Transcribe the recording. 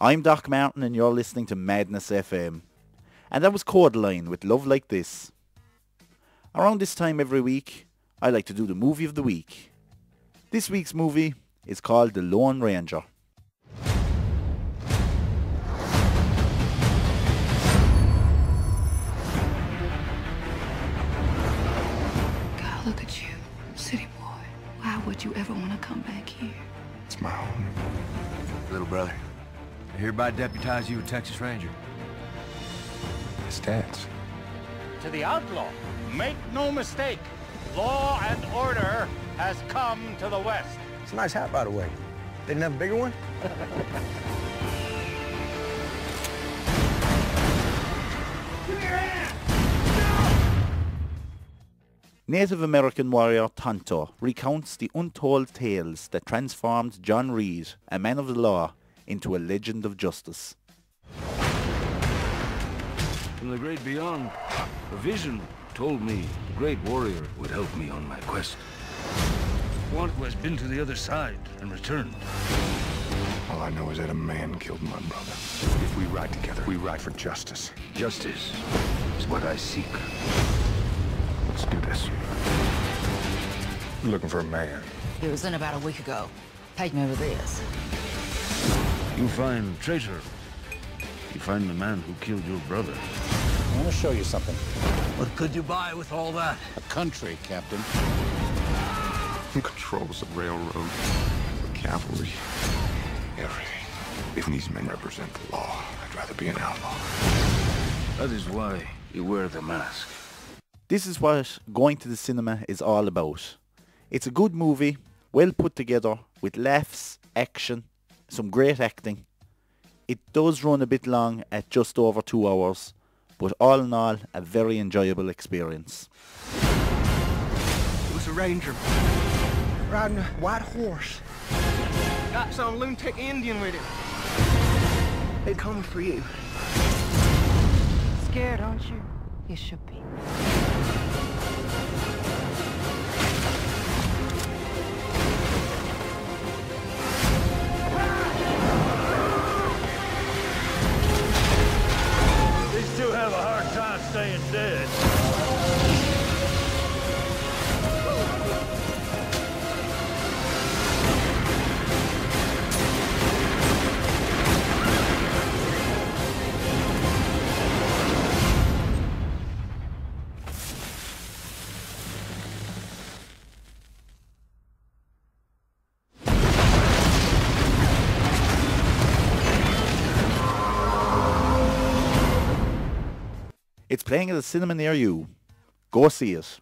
I'm Doc Martin and you're listening to Madness FM. And that was Cordeline with Love Like This. Around this time every week, I like to do the movie of the week. This week's movie is called The Lone Ranger. God, look at you, city boy. Why would you ever want to come back here? It's my home. Little brother, I hereby deputize you a Texas Ranger. It's Dad's. To the outlaw, make no mistake. Law and order has come to the West. It's a nice hat, by the way. They didn't have a bigger one? Give me your hand! No! Native American warrior Tonto recounts the untold tales that transformed John Reid, a man of the law, into a legend of justice. From the great beyond, a vision told me the great warrior would help me on my quest. What has been to the other side and returned? All I know is that a man killed my brother. If we ride together, we ride for justice. Justice is what I seek. Let's do this. I'm looking for a man. He was in about a week ago. Take me with this. You find the traitor. You find the man who killed your brother. I want to show you something. What could you buy with all that? A country, Captain. Who controls the railroad, the cavalry, everything? If these men represent the law, I'd rather be an outlaw. That is why you wear the mask. This is what going to the cinema is all about. It's a good movie, well put together, with laughs, action, some great acting. It does run a bit long at just over 2 hours, but all in all, a very enjoyable experience. It was a ranger riding a white horse. Got some lunatic Indian with him. They're coming for you. Scared, aren't you? You should be. Have a hard time staying dead. It's playing at a cinema near you. Go see it.